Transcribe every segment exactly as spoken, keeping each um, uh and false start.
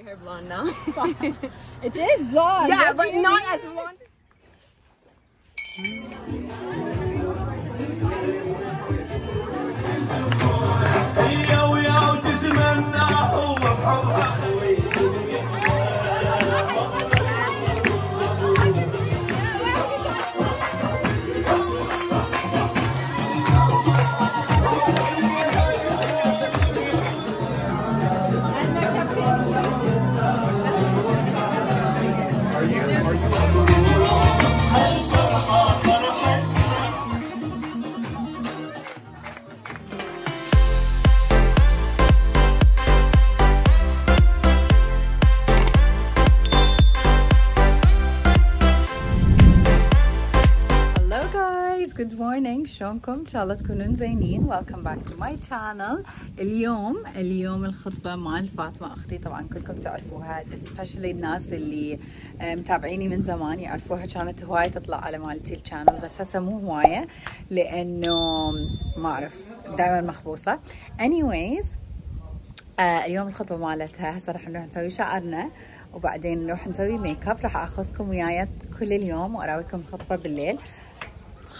your hair blonde now. It is blonde. Yeah, but not as blonde. Good morning, شلونكم؟ إن شاء الله تكونون زينين. Welcome back to my channel. اليوم اليوم الخطبة مع فاطمة أختي، طبعا كلكم تعرفوها، especially الناس اللي متابعيني من زمان يعرفوها، كانت هواية تطلع على مالتي الشانل، بس هسه مو هواية لأنه ما أعرف دائما مخبوصة. anyways آه اليوم الخطبة مالتها، هسه راح نروح نسوي شعرنا وبعدين نروح نسوي ميك اب، راح آخذكم وياي كل اليوم وأراويكم الخطبة بالليل.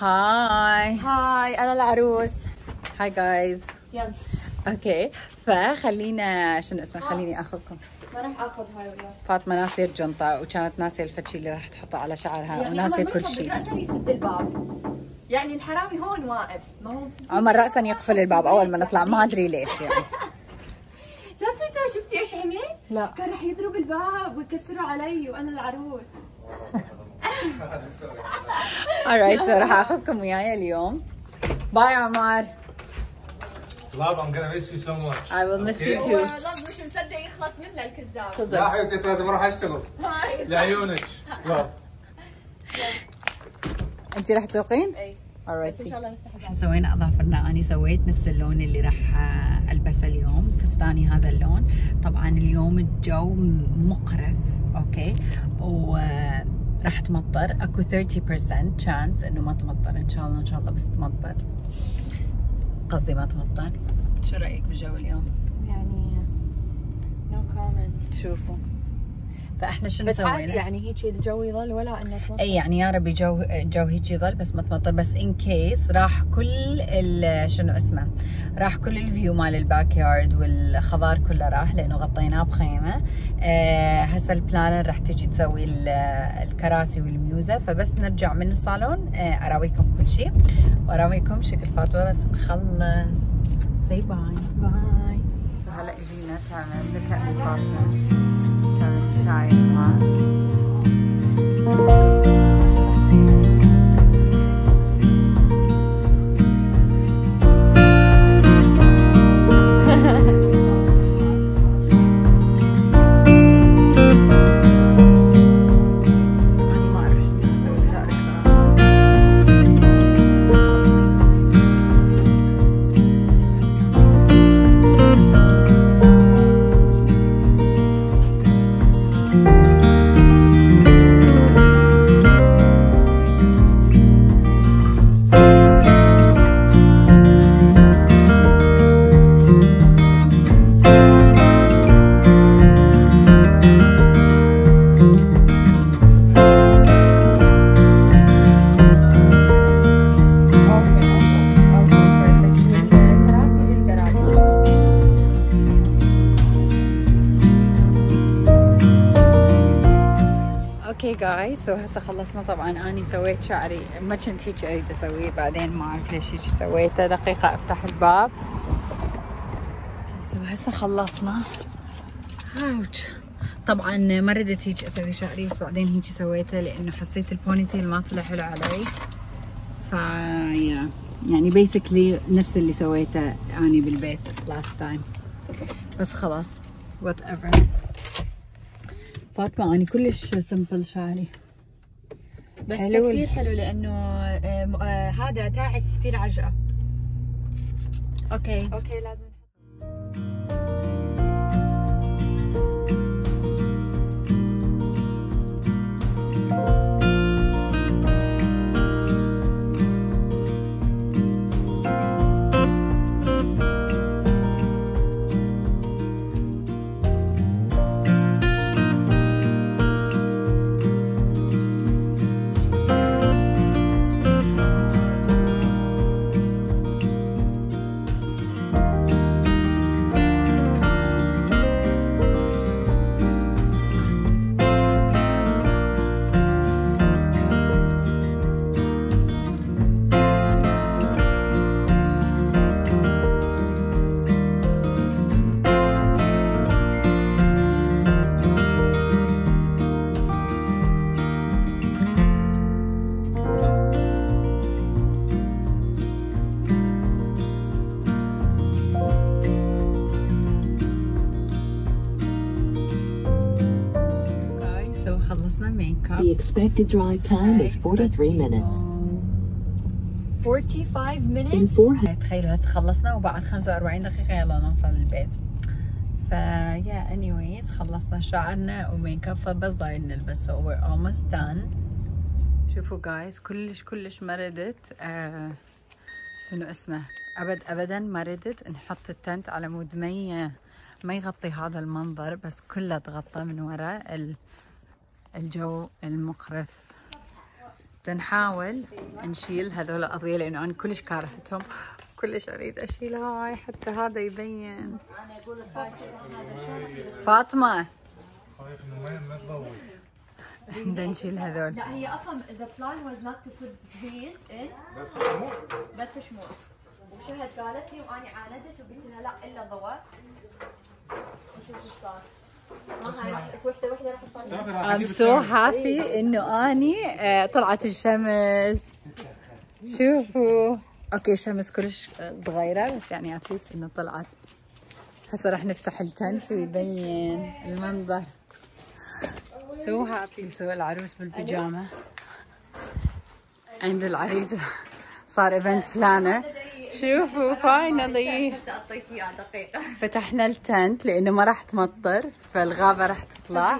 هاي هاي انا العروس. هاي جايز، يلا اوكي، فخلينا شنو اسمه خليني اخذكم. ما راح اخذ هاي والله، فاطمه ناسيه الجنطه وكانت ناسيه الفتشي اللي راح تحطه على شعرها وناسيه كل شيء. عمر راسا يسد الباب، يعني الحرامي هون واقف، ما هو عمر راسا يقفل الباب اول ما نطلع، ما ادري ليش يعني. سفتوا شفتي ايش عمل؟ لا كان راح يضرب الباب ويكسروا علي وانا العروس. Alright, so راح آخذكم وياي اليوم. Bye, عمار. Love, I'm gonna miss you so much. I will miss you too. والله مش مصدق يخلص منه الكذاب. لا حبيبتي لازم أروح أشتغل. لعيونك. أنتِ راح تسوقين؟ إي. Alright. إن شاء الله نفتح الباب. سوينا أظافرنا، أنا سويت نفس اللون اللي راح ألبسه اليوم، فستاني هذا اللون. طبعاً اليوم الجو مقرف، أوكي؟ و راح تمطر، اكو ثلاثين بالمية chance انه ما تمطر، ان شاء الله ان شاء الله بس تمطر. قصدي ما تمطر. شو رايك بالجو اليوم؟ يعني no comment. شوفوا فاحنا شنو سوينا؟ بس عادي يعني هيك الجو يظل ولا انه تمطر؟ اي يعني يا ربي جو جو هيك يظل بس ما تمطر، بس ان كيس راح كل شنو اسمه؟ راح كل الفيو مال الباك يارد والخضار كله راح لانه غطيناه بخيمه. أه هسه البلانر راح تجي تسوي الكراسي والميوزه، فبس نرجع من الصالون أه اراويكم كل شيء واراويكم شكل فاطمه بس نخلص. سي باي باي. هلا اجينا تعمل ذكاء فاطمه، تعمل شايفها جايز. سو هسه خلصنا، طبعا اني سويت شعري، ما كنت هيك اريد اسويه، بعدين ما اعرف ليش هيك سويته. دقيقه افتح الباب. سو هسه خلصنا. اوتش طبعا ما ردت هيك اسوي شعري، بس بعدين هيك سويته لانه حسيت البونيتيل ما طلع حلو علي، ف يعني بيسكلي نفس اللي سويته اني بالبيت لاست تايم، بس خلاص وات ايفر. فاطمة أنا كلش سمبل شعري، بس كثير حلو لأنه هذا تاعك كثير عجقة. أوكي أوكي لازم. was the makeup. The expected drive time is forty-three minutes. forty-five minutes. تخيلوا هسه خلصنا وبعد خمسة وأربعين دقيقة يلا نوصل للبيت. فيا انيويز خلصنا شعرنا وميك اب فبس ضايل نلبس. So we're almost done. شوفوا جايز كلش كلش ما ردت آه شنو اسمه ابد ابدا ما ردت نحط التنت على مود ما ما يغطي هذا المنظر، بس كله تغطى من وراء الجو المقرف. بنحاول نشيل هذول الأضوية لأنه أنا كلش كارهتهم، كلش أريد أشيل هاي حتى هذا يبين. فاطمة خايف إنه وين ما تضوي. بدنا نشيل هذول. لا هي أصلاً the plan was not to put these in. بس شموع. بس شموع. وشهد قالت لي وأنا عاندت وقلت لها لا إلا ضوء. وشوف شو صار. I'm so happy إنه أني طلعت الشمس. شوفوا أوكي الشمس كلش صغيرة بس يعني عفيف إنه طلعت. هسه راح نفتح التنت ويبين المنظر. So happy. So العروس بالبيجامة عند العريس صار ايفنت بلانر. شوفوا فاينلي فتحنا التنت لانه ما راح تمطر فالغابه راح تطلع.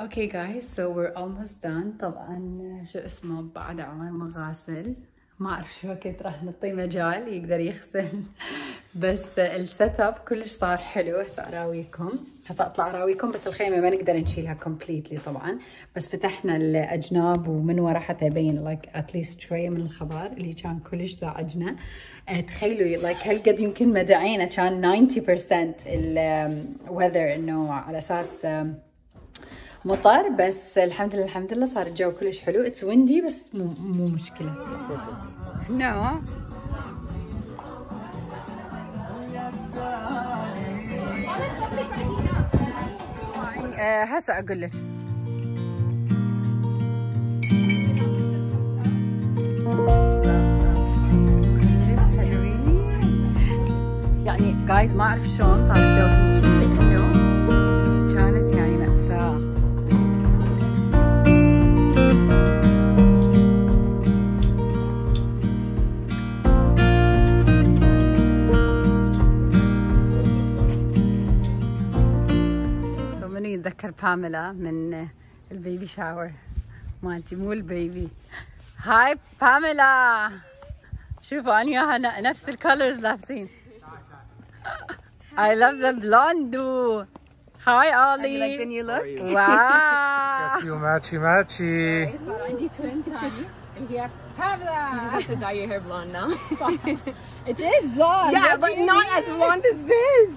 اوكي جايز سو وير اولموست دان. طبعا شو اسمه بعد عوامل غاسل ما اعرف شو وقت راح نعطيه مجال يقدر يغسل بس السيت اب كلش صار حلو. هسه اراويكم هسه اطلع اراويكم بس الخيمه ما نقدر نشيلها كومبليتلي طبعا، بس فتحنا الاجناب ومن ورا حتى يبين لايك اتليست شويه من الخضار اللي كان كلش زعجنا. تخيلوا لايك هالقد يمكن مدعينا كان تسعين بالمية الوذر انه على اساس مطر، بس الحمد لله الحمد لله صار الجو كلش حلو. اتس ويندي بس مو مو مشكله. هنا هسه اقول لك يعني جايز ما اعرف شلون صار الجو هيجي لانه كانت يعني مأساة. اتذكر باميلا من البيبي شاور مالتي، مو البيبي. هاي باميلا. شوفوا انا وياها نفس الكولرز لابسين. I love the blonde. Hi Ollie. Like the new look. Wow. That's you matchy matchy. عندي توين ثاني اللي هي باميلا. You have to dye your hair blonde now. It is blonde. Yeah, but not as blonde as this.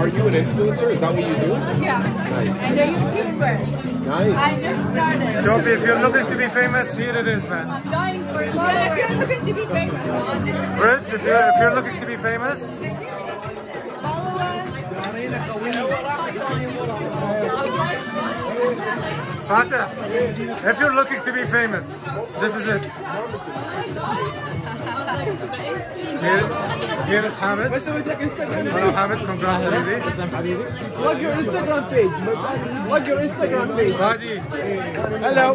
Are you an influencer? Is that what you do? Yeah. Nice. And a YouTuber. Nice. I just started. Jovi, if you're looking to be famous, here it is, man. I'm dying for it. Well, if you're looking to be famous. Rich, if you're, if you're looking to be famous. Fata, if you're looking to be famous, this is it. Here, here is Hamid. Hello Hamid, congrats Habibi. What's your Instagram page? What's your Instagram page? Hadi. Hello.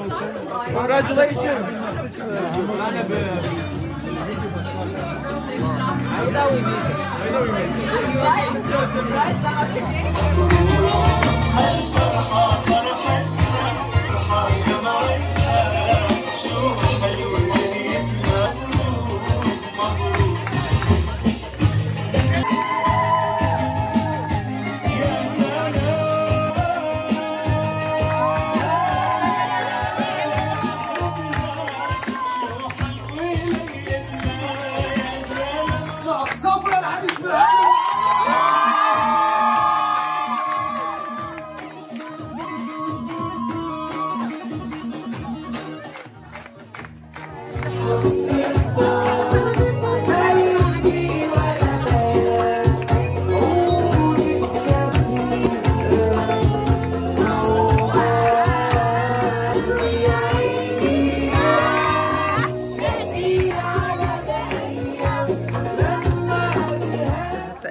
Congratulations.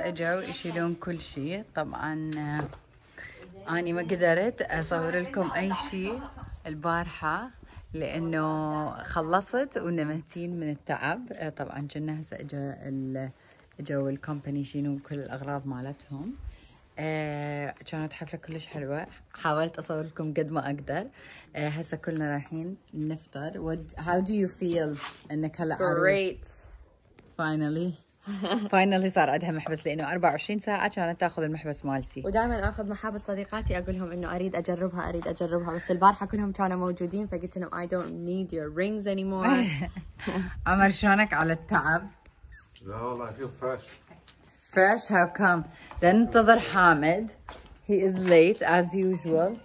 اجوا يشيلون كل شيء. طبعا اني ما قدرت اصور لكم اي شيء البارحه لانه خلصت ونمتين من التعب. طبعا كنا هسه اجا اجوا الكومباني يشيلون كل الاغراض مالتهم. آه كانت حفله كلش حلوه، حاولت اصور لكم قد ما اقدر. آه هسه كلنا رايحين نفطر. How do you feel انك هلا عروس؟ Finally فاينلي صار عندها محبس، لانه أربعة وعشرين ساعة كانت تاخذ المحبس مالتي. ودائما اخذ محابس صديقاتي اقول لهم انه اريد اجربها اريد اجربها، بس البارحة كلهم كانوا موجودين فقلت لهم I don't need your rings anymore. عمر شلونك على التعب؟ لا والله I feel fresh. Fresh how come؟ لننتظر حامد. He is late as usual.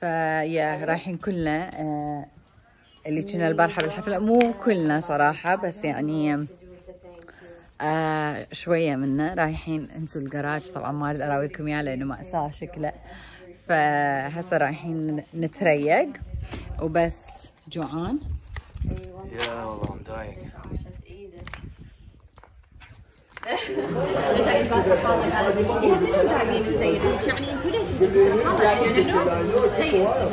فيا رايحين كلنا اللي كنا البارحة بالحفلة، مو كلنا صراحة بس يعني آه شويه منا رايحين انسوا الجراج. طبعا ما اريد اراويكم اياه لانه مأساة شكله، فهسه رايحين نتريق وبس. جوعان؟ يا والله ام دايق. يعني انتوا ليش السيد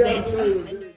لايك نقطع؟